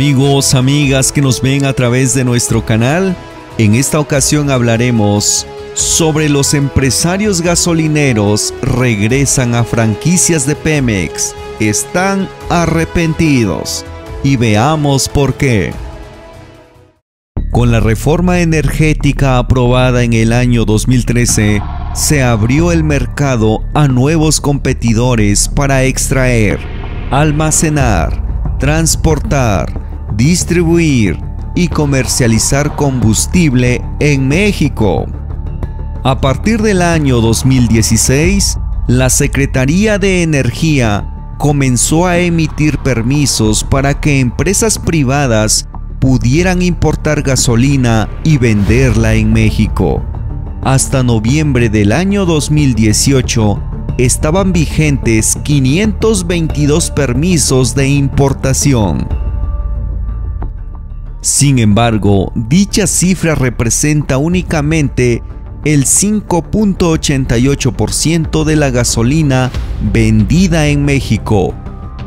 Amigos, amigas que nos ven a través de nuestro canal, en esta ocasión hablaremos sobre los empresarios gasolineros regresan a franquicias de Pemex, están arrepentidos y veamos por qué. Con la reforma energética aprobada en el año 2013, se abrió el mercado a nuevos competidores para extraer, almacenar, transportar, distribuir y comercializar combustible en México. A partir del año 2016, la Secretaría de Energía comenzó a emitir permisos para que empresas privadas pudieran importar gasolina y venderla en México. Hasta noviembre del año 2018, estaban vigentes 522 permisos de importación. Sin embargo, dicha cifra representa únicamente el 5.88% de la gasolina vendida en México.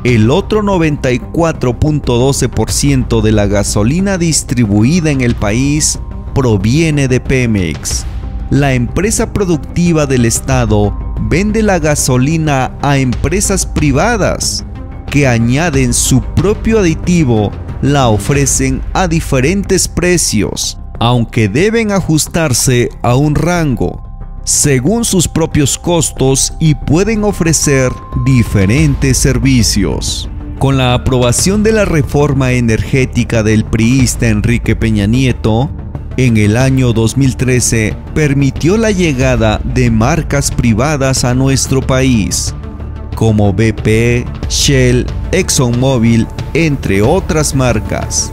El otro 94.12% de la gasolina distribuida en el país proviene de Pemex. La empresa productiva del estado vende la gasolina a empresas privadas que añaden su propio aditivo, la ofrecen a diferentes precios, aunque deben ajustarse a un rango, según sus propios costos, y pueden ofrecer diferentes servicios. Con la aprobación de la reforma energética del priista Enrique Peña Nieto, en el año 2013 permitió la llegada de marcas privadas a nuestro país, como BP, Shell, ExxonMobil, entre otras marcas.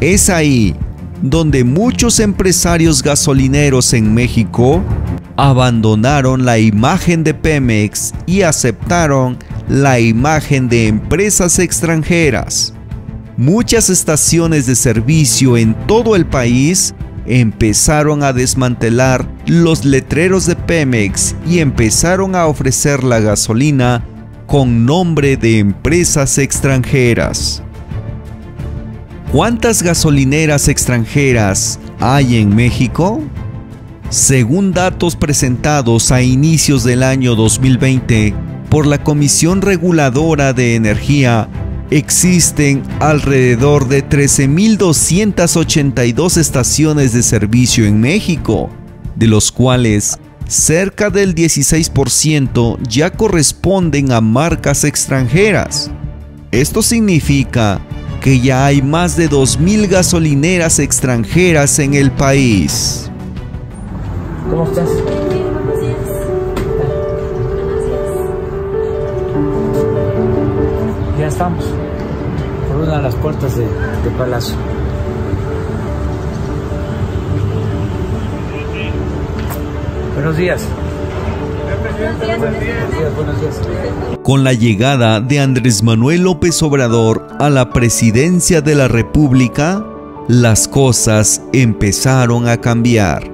Es ahí donde muchos empresarios gasolineros en México abandonaron la imagen de Pemex y aceptaron la imagen de empresas extranjeras. Muchas estaciones de servicio en todo el país empezaron a desmantelar los letreros de Pemex y empezaron a ofrecer la gasolina con nombre de empresas extranjeras. ¿Cuántas gasolineras extranjeras hay en México? Según datos presentados a inicios del año 2020 por la Comisión Reguladora de Energía, existen alrededor de 13.282 estaciones de servicio en México, de los cuales cerca del 16% ya corresponden a marcas extranjeras. Esto significa que ya hay más de 2.000 gasolineras extranjeras en el país. ¿Cómo estás? Bien, gracias. Gracias. Ya estamos por una de las puertas de Palacio. Buenos días. Con la llegada de Andrés Manuel López Obrador a la presidencia de la República, las cosas empezaron a cambiar.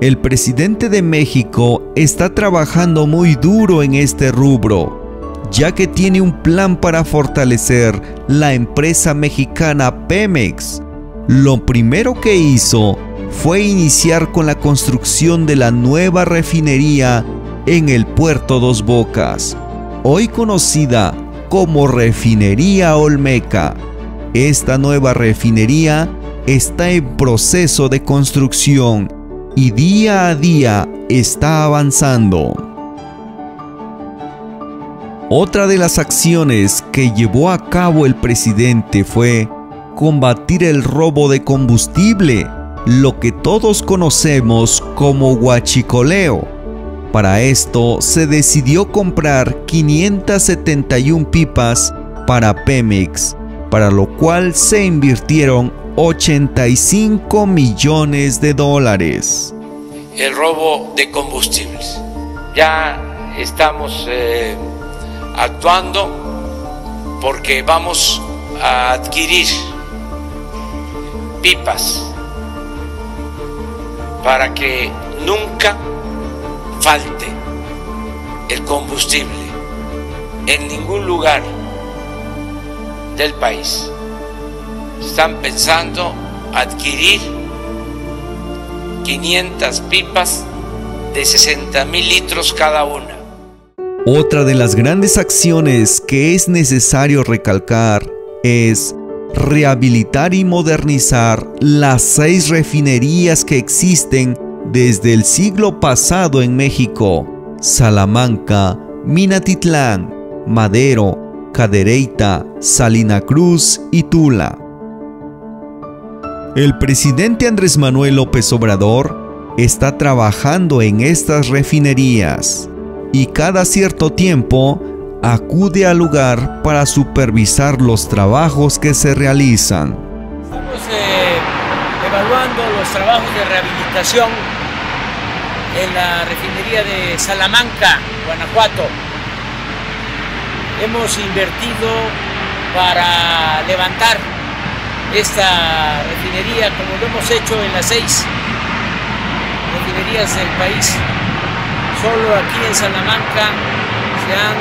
El presidente de México está trabajando muy duro en este rubro, ya que tiene un plan para fortalecer la empresa mexicana Pemex. Lo primero que hizo fue iniciar con la construcción de la nueva refinería en el puerto Dos Bocas, hoy conocida como Refinería Olmeca. Esta nueva refinería está en proceso de construcción y día a día está avanzando. Otra de las acciones que llevó a cabo el presidente fue combatir el robo de combustible, lo que todos conocemos como huachicoleo. Para esto se decidió comprar 571 pipas para Pemex, para lo cual se invirtieron 85 millones de dólares. El robo de combustibles. Ya estamos actuando porque vamos a adquirir pipas para que nunca falte el combustible en ningún lugar del país. Están pensando adquirir 500 pipas de 60,000 litros cada una. Otra de las grandes acciones que es necesario recalcar es rehabilitar y modernizar las 6 refinerías que existen desde el siglo pasado en México: Salamanca, Minatitlán, Madero, Cadereyta, Salina Cruz y Tula. El presidente Andrés Manuel López Obrador está trabajando en estas refinerías y cada cierto tiempo acude al lugar para supervisar los trabajos que se realizan. Estamos evaluando los trabajos de rehabilitación en la refinería de Salamanca, Guanajuato. Hemos invertido para levantar esta refinería, como lo hemos hecho en las 6 refinerías del país. Solo aquí en Salamanca se han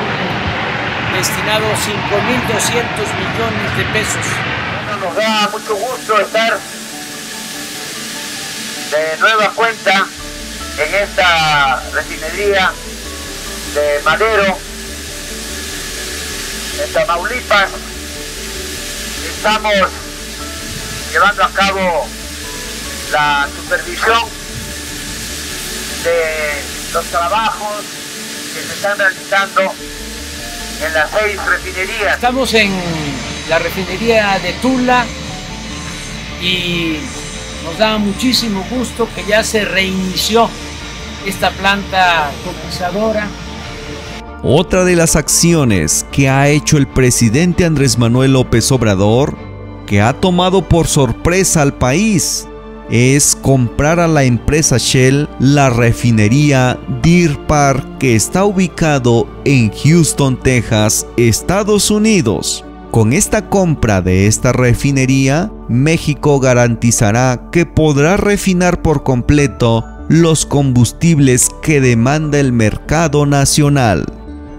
destinado 5,200 millones de pesos. Bueno, nos da mucho gusto estar de nueva cuenta en esta refinería de Madero, en Tamaulipas. Estamos llevando a cabo la supervisión de los trabajos que se están realizando en las 6 refinerías. Estamos en la refinería de Tula y nos da muchísimo gusto que ya se reinició esta planta cotizadora. Otra de las acciones que ha hecho el presidente Andrés Manuel López Obrador, que ha tomado por sorpresa al país, es comprar a la empresa Shell la refinería Deer Park, que está ubicado en Houston, Texas, Estados Unidos. Con esta compra de esta refinería, México garantizará que podrá refinar por completo los combustibles que demanda el mercado nacional.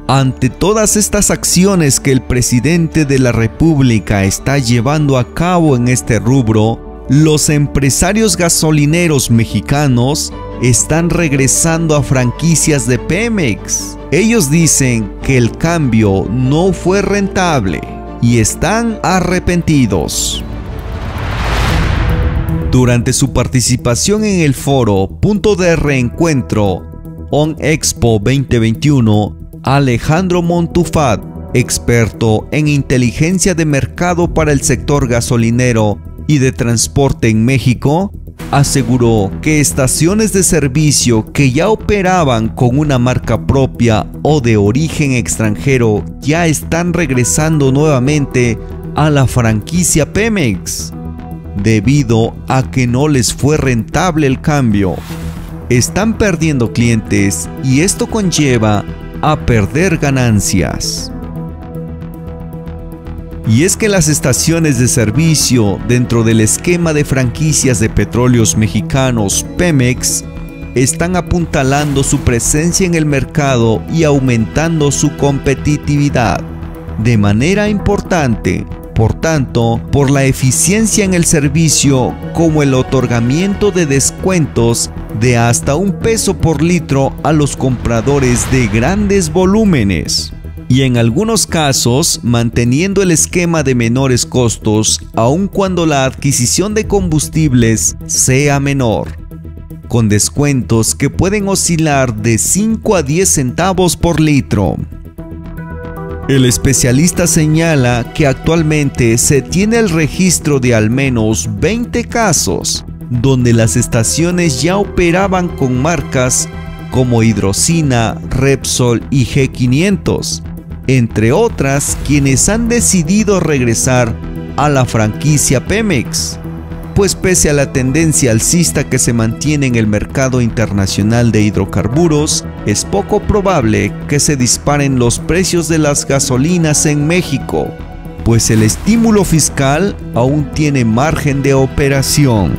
Ante todas estas acciones que el presidente de la República está llevando a cabo en este rubro, los empresarios gasolineros mexicanos están regresando a franquicias de Pemex. Ellos dicen que el cambio no fue rentable y están arrepentidos. Durante su participación en el foro Punto de Reencuentro ONEXPO 2021, Alejandro Montufat, experto en inteligencia de mercado para el sector gasolinero y de transporte en México, aseguró que estaciones de servicio que ya operaban con una marca propia o de origen extranjero ya están regresando nuevamente a la franquicia Pemex, debido a que no les fue rentable el cambio. Están perdiendo clientes y esto conlleva a perder ganancias. Y es que las estaciones de servicio dentro del esquema de franquicias de petróleos mexicanos Pemex están apuntalando su presencia en el mercado y aumentando su competitividad de manera importante, por tanto, por la eficiencia en el servicio, como el otorgamiento de descuentos de hasta $1 por litro a los compradores de grandes volúmenes y en algunos casos manteniendo el esquema de menores costos aun cuando la adquisición de combustibles sea menor, con descuentos que pueden oscilar de 5 a 10 centavos por litro. El especialista señala que actualmente se tiene el registro de al menos 20 casos donde las estaciones ya operaban con marcas como Hidrocina, Repsol y G500, entre otras, quienes han decidido regresar a la franquicia Pemex, pues pese a la tendencia alcista que se mantiene en el mercado internacional de hidrocarburos, es poco probable que se disparen los precios de las gasolinas en México, pues el estímulo fiscal aún tiene margen de operación.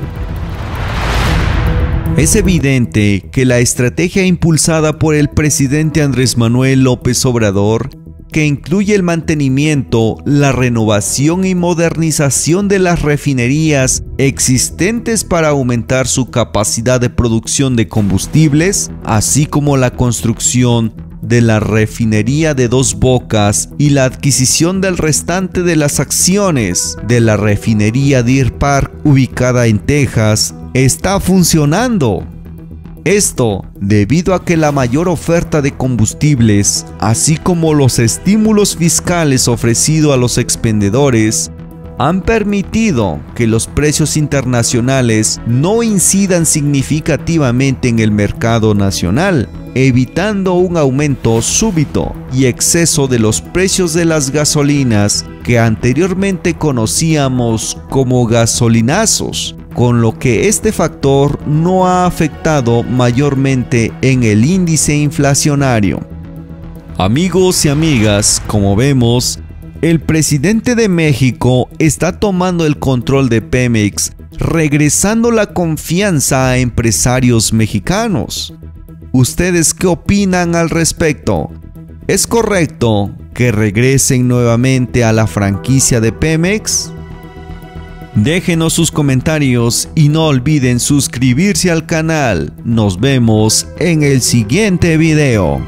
Es evidente que la estrategia impulsada por el presidente Andrés Manuel López Obrador que incluye el mantenimiento, la renovación y modernización de las refinerías existentes para aumentar su capacidad de producción de combustibles, así como la construcción de la refinería de Dos Bocas y la adquisición del restante de las acciones de la refinería Deer Park, ubicada en Texas, está funcionando. Esto debido a que la mayor oferta de combustibles, así como los estímulos fiscales ofrecidos a los expendedores, han permitido que los precios internacionales no incidan significativamente en el mercado nacional, evitando un aumento súbito y exceso de los precios de las gasolinas que anteriormente conocíamos como gasolinazos, con lo que este factor no ha afectado mayormente en el índice inflacionario. Amigos y amigas, como vemos, el presidente de México está tomando el control de Pemex, regresando la confianza a empresarios mexicanos. ¿Ustedes qué opinan al respecto? ¿Es correcto que regresen nuevamente a la franquicia de Pemex? Déjenos sus comentarios y no olviden suscribirse al canal. Nos vemos en el siguiente video.